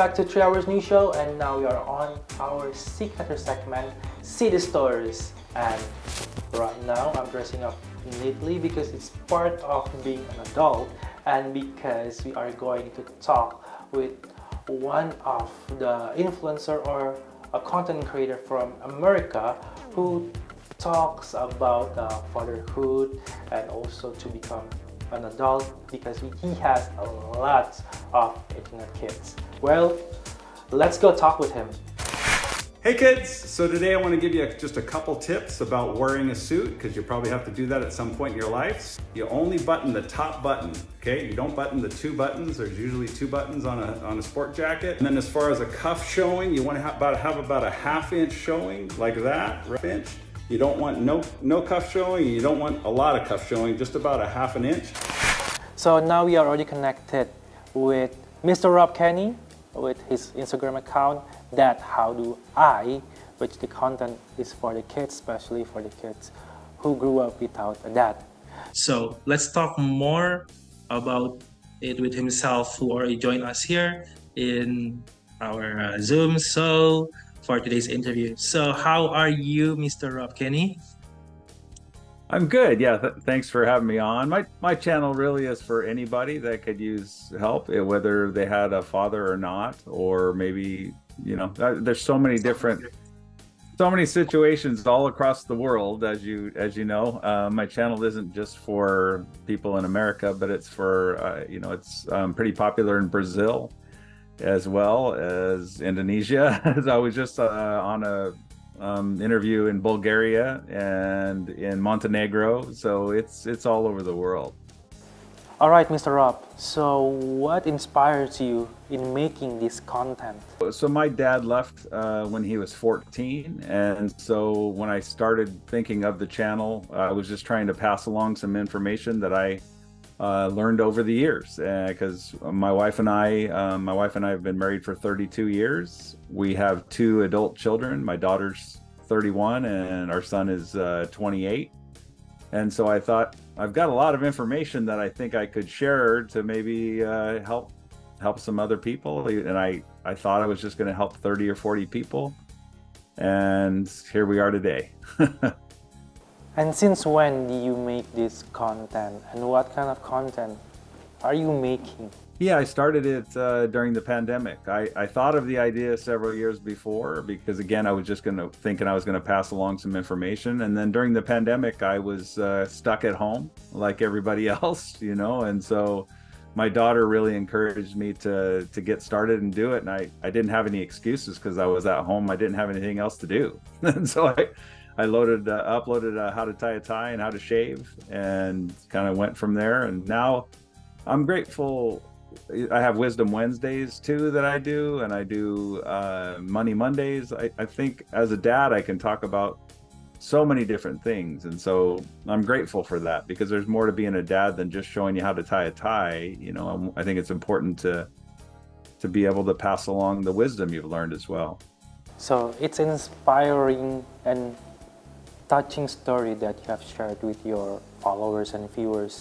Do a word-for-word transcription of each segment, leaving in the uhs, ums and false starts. back to three hours new show, and now we are on our signature segment, City Stories. And right now I'm dressing up neatly because it's part of being an adult, and because we are going to talk with one of the influencer or a content creator from America who talks about uh, fatherhood and also to become an adult, because he has a lot of internet kids. Well, let's go talk with him. Hey kids, so today I want to give you a, just a couple tips about wearing a suit, because you probably have to do that at some point in your life. You only button the top button, okay? You don't button the two buttons. There's usually two buttons on a, on a sport jacket. And then as far as a cuff showing, you want to have about, have about a half inch showing, like that, right? Inch. You don't want no, no cuff showing, you don't want a lot of cuff showing, just about a half an inch. So now we are already connected with Mister Rob Kenney with his Instagram account, Dad How Do I, which the content is for the kids, especially for the kids who grew up without a dad. So let's talk more about it with himself, who already joined us here in our uh, Zoom. So for today's interview. So how are you, Mister Rob Kenney? I'm good. Yeah, th thanks for having me on. My my channel really is for anybody that could use help, whether they had a father or not, or maybe, you know, there's so many different, so many situations all across the world, as you as you know. Uh, my channel isn't just for people in America, but it's for uh, you know, it's um, pretty popular in Brazil, as well as Indonesia. As I was just uh, on a um, interview in Bulgaria and in Montenegro, so it's it's all over the world. All right, Mister Rob, so what inspires you in making this content? So my dad left uh, when he was fourteen, and so when I started thinking of the channel, I was just trying to pass along some information that I Uh, learned over the years, because uh, my wife and I, um, my wife and I have been married for thirty-two years. We have two adult children. My daughter's thirty-one and our son is uh, twenty-eight. And so I thought, I've got a lot of information that I think I could share to maybe uh, help help some other people. And I, I thought I was just going to help thirty or forty people. And here we are today. And since when do you make this content, and what kind of content are you making? Yeah, I started it uh, during the pandemic. I, I thought of the idea several years before, because again, I was just going to thinking I was going to pass along some information. And then during the pandemic, I was uh, stuck at home like everybody else, you know, and so my daughter really encouraged me to, to get started and do it. And I, I didn't have any excuses because I was at home. I didn't have anything else to do. And so I... I loaded, uh, uploaded uh, how to tie a tie and how to shave, and kind of went from there. And now I'm grateful. I have Wisdom Wednesdays too that I do, and I do uh, Money Mondays. I, I think as a dad, I can talk about so many different things. And so I'm grateful for that, because there's more to being a dad than just showing you how to tie a tie. You know, I'm, I think it's important to, to be able to pass along the wisdom you've learned as well. So it's inspiring and touching story that you have shared with your followers and viewers.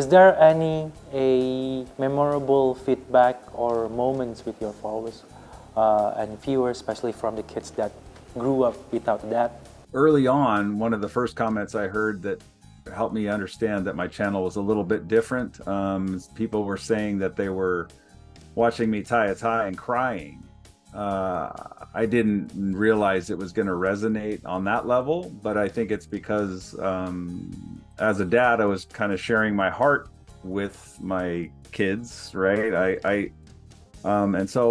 Is there any a memorable feedback or moments with your followers uh, and viewers, especially from the kids that grew up without that? Early on, one of the first comments I heard that helped me understand that my channel was a little bit different. Um, people were saying that they were watching me tie a tie and crying. Uh, I didn't realize it was going to resonate on that level, but I think it's because um, as a dad, I was kind of sharing my heart with my kids, right? I, I um, and so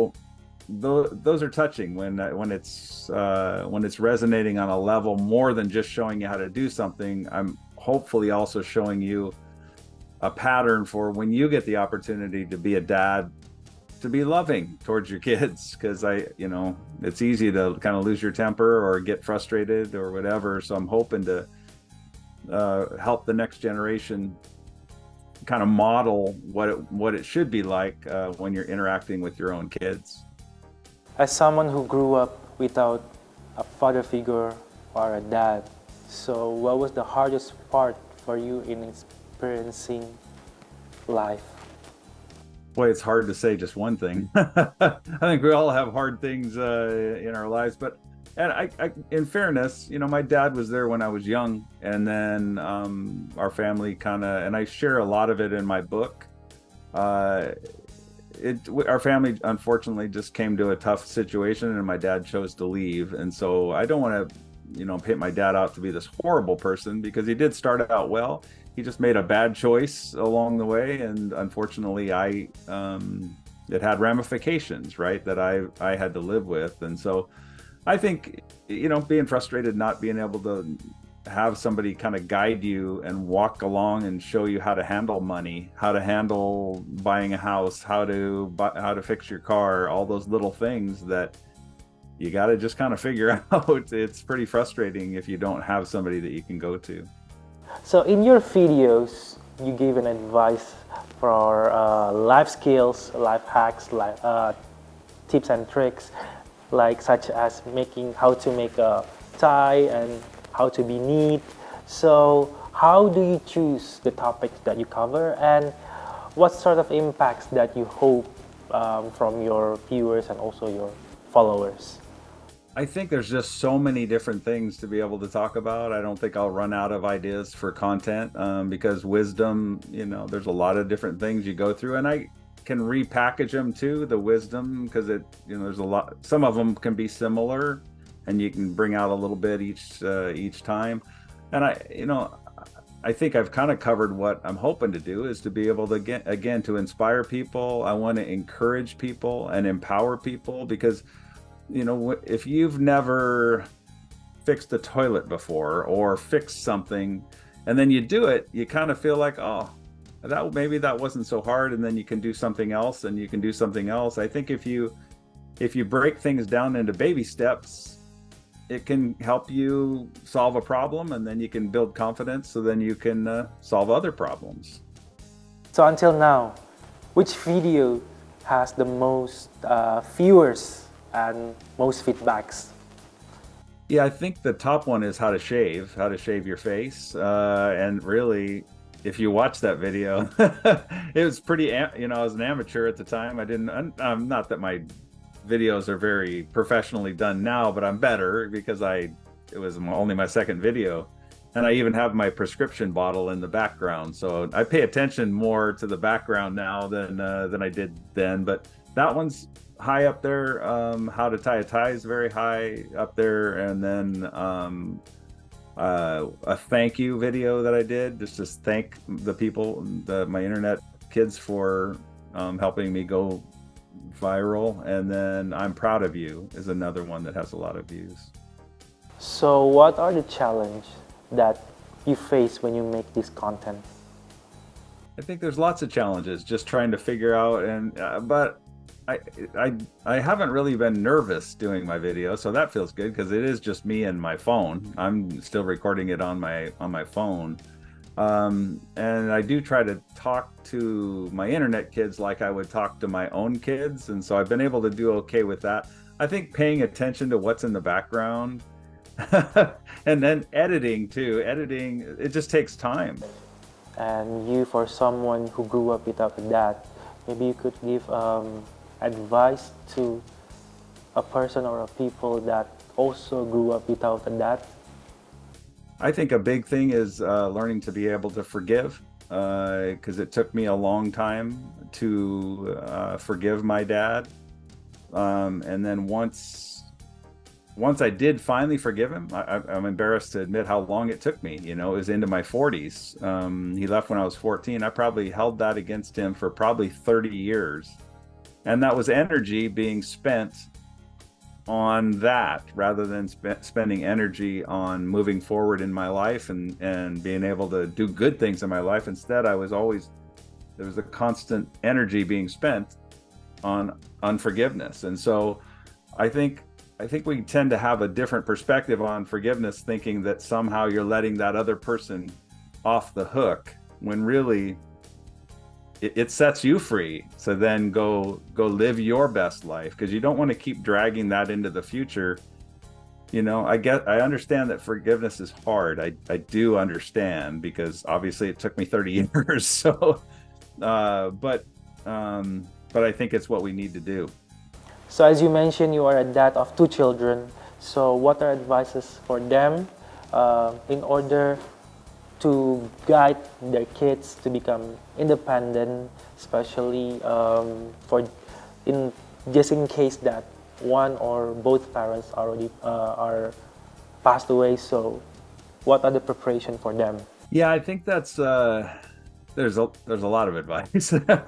th those are touching when when it's uh, when it's resonating on a level more than just showing you how to do something. I'm hopefully also showing you a pattern for when you get the opportunity to be a dad, to be loving towards your kids, because I, you know, it's easy to kind of lose your temper or get frustrated or whatever. So I'm hoping to uh, help the next generation kind of model what it, what it should be like uh, when you're interacting with your own kids. As someone who grew up without a father figure or a dad, so what was the hardest part for you in experiencing life? Boy, it's hard to say just one thing. I think we all have hard things uh, in our lives, but and I, I, in fairness, you know, my dad was there when I was young, and then um, our family kind of, and I share a lot of it in my book. Uh, it our family unfortunately just came to a tough situation, and my dad chose to leave, and so I don't want to, you know, paint my dad out to be this horrible person, because he did start out well. He just made a bad choice along the way, and unfortunately, I um, it had ramifications, right, that I I had to live with. And so, I think, you know, being frustrated, not being able to have somebody kind of guide you and walk along and show you how to handle money, how to handle buying a house, how to buy, how to fix your car, all those little things that you got to just kind of figure out. It's pretty frustrating if you don't have somebody that you can go to. So in your videos, you gave an advice for uh, life skills, life hacks, life, uh, tips and tricks, like such as making how to make a tie and how to be neat. So how do you choose the topics that you cover, and what sort of impacts that you hope um, from your viewers and also your followers? I think there's just so many different things to be able to talk about. I don't think I'll run out of ideas for content um, because wisdom, you know, there's a lot of different things you go through, and I can repackage them too, the wisdom, because it, you know, there's a lot, some of them can be similar and you can bring out a little bit each, uh, each time. And I, you know, I think I've kind of covered what I'm hoping to do, is to be able to get, again, to inspire people. I want to encourage people and empower people, because you know, if you've never fixed a toilet before or fixed something, and then you do it, you kind of feel like, oh, that maybe that wasn't so hard, and then you can do something else, and you can do something else. I think if you if you break things down into baby steps, it can help you solve a problem, and then you can build confidence, so then you can uh, solve other problems. So until now, which video has the most uh, viewers and most feedbacks? Yeah, I think the top one is how to shave, how to shave your face. Uh, and really, if you watch that video, it was pretty, you know, I was an amateur at the time. I didn't, I'm not that my videos are very professionally done now, but I'm better because I, it was only my second video. And I even have my prescription bottle in the background. So I pay attention more to the background now than, uh, than I did then, but that one's high up there. Um, how to tie a tie is very high up there. And then um, uh, a thank you video that I did, just to thank the people, the, my internet kids for um, helping me go viral. And then I'm proud of you is another one that has a lot of views. So what are the challenges that you face when you make this content? I think there's lots of challenges, just trying to figure out, and uh, but I, I, I haven't really been nervous doing my video, so that feels good, because it is just me and my phone. I'm still recording it on my on my phone, um, and I do try to talk to my internet kids like I would talk to my own kids, and so I've been able to do okay with that. I think paying attention to what's in the background, and then editing too. Editing, it just takes time. And you, for someone who grew up without a dad, maybe you could give Um... advice to a person or a people that also grew up without a dad? I think a big thing is uh, learning to be able to forgive, because uh, it took me a long time to uh, forgive my dad. Um, and then once, once I did finally forgive him, I, I'm embarrassed to admit how long it took me. You know, it was into my forties. Um, he left when I was fourteen. I probably held that against him for probably thirty years. And that was energy being spent on that, rather than sp spending energy on moving forward in my life and, and being able to do good things in my life. Instead, I was always, there was a constant energy being spent on unforgiveness. And so I think, I think we tend to have a different perspective on forgiveness, thinking that somehow you're letting that other person off the hook, when really, it sets you free. So then go go live your best life, because you don't want to keep dragging that into the future. You know, I get, I understand that forgiveness is hard. I, I do understand, because obviously it took me thirty years. So, uh, but um, but I think it's what we need to do. So as you mentioned, you are a dad of two children. So what are advices for them uh, in order to guide their kids to become independent, especially um, for in just in case that one or both parents already uh, are passed away? So what are the preparation for them? Yeah, I think that's uh, there's a there's a lot of advice. I don't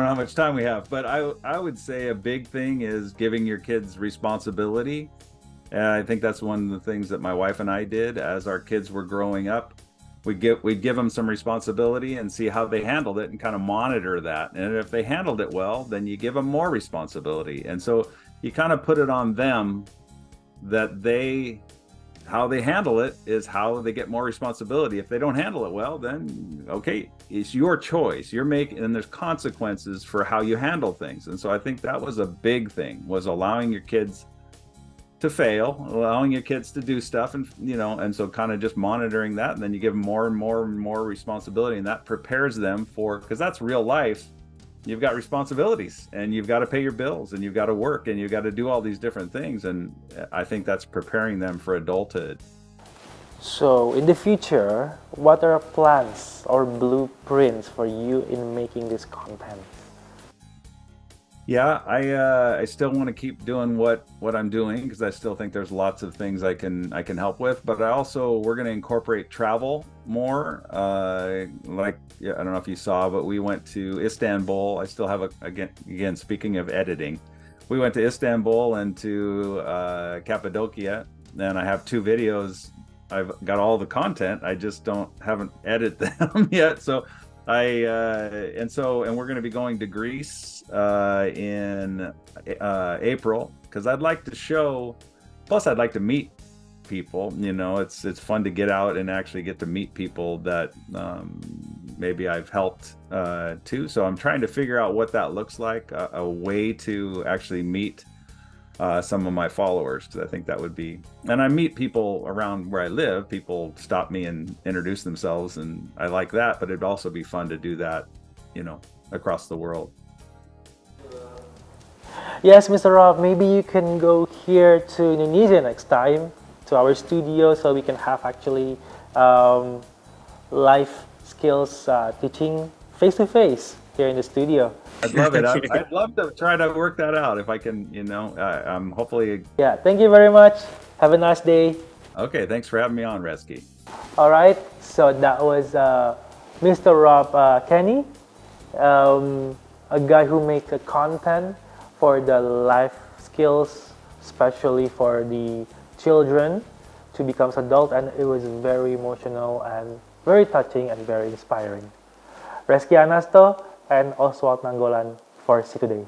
know how much time we have, but I I would say a big thing is giving your kids responsibility. And I think that's one of the things that my wife and I did as our kids were growing up. We give we give them some responsibility and see how they handled it, and kind of monitor that. And if they handled it well, then you give them more responsibility. And so you kind of put it on them that they. How they handle it is how they get more responsibility. If they don't handle it well, then okay, it's your choice. You're making, and there's consequences for how you handle things. And so I think that was a big thing, was allowing your kids to fail, allowing your kids to do stuff, and you know, and so kind of just monitoring that, and then you give them more and more and more responsibility, and that prepares them for, because that's real life. You've got responsibilities, and you've got to pay your bills, and you've got to work, and you've got to do all these different things. And I think that's preparing them for adulthood. So in the future, what are plans or blueprints for you in making this content? Yeah, I, uh, I still want to keep doing what, what I'm doing, because I still think there's lots of things I can, I can help with, but I also, we're going to incorporate travel more. Uh, like, I don't know if you saw, but we went to Istanbul. I still have a, again, again, speaking of editing, we went to Istanbul and to uh, Cappadocia, and I have two videos. I've got all the content. I just don't, haven't edited them yet. So I, uh, and so, and we're going to be going to Greece, uh, in, uh, April, cause I'd like to show, plus I'd like to meet people, you know, it's, it's fun to get out and actually get to meet people that, um, maybe I've helped, uh, too. So I'm trying to figure out what that looks like, a, a way to actually meet, uh, some of my followers. Cause I think that would be, and I meet people around where I live, people stop me and introduce themselves, and I like that, but it'd also be fun to do that, you know, across the world. Yes, Mister Rob, maybe you can go here to Indonesia next time to our studio, so we can have actually um, life skills uh, teaching face to face here in the studio. I'd love it. I'd, I'd love to try to work that out if I can, you know, uh, um, hopefully. Yeah, thank you very much. Have a nice day. Okay, thanks for having me on, Resky. All right, so that was uh, Mister Rob uh, Kenney, um, a guy who makes a content for the life skills, especially for the children to become adult, and it was very emotional and very touching and very inspiring. Resky Anasto and Oswald Nanggolan for S E A Today.